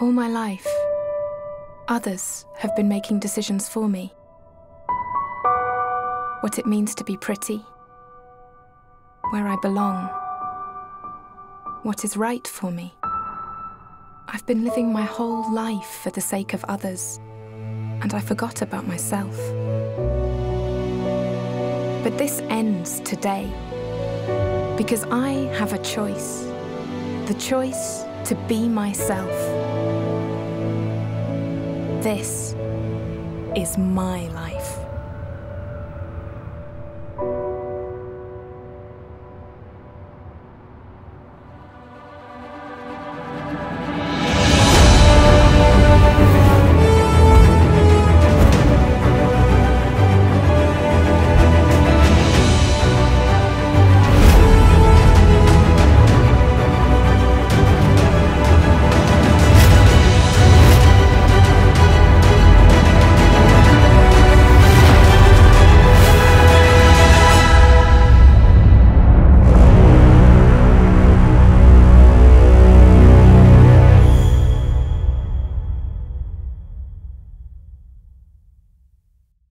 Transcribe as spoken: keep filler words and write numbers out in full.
All my life, others have been making decisions for me. What it means to be pretty, where I belong, what is right for me. I've been living my whole life for the sake of others, and I forgot about myself. But this ends today, because I have a choice, the choice to be myself. This is my life.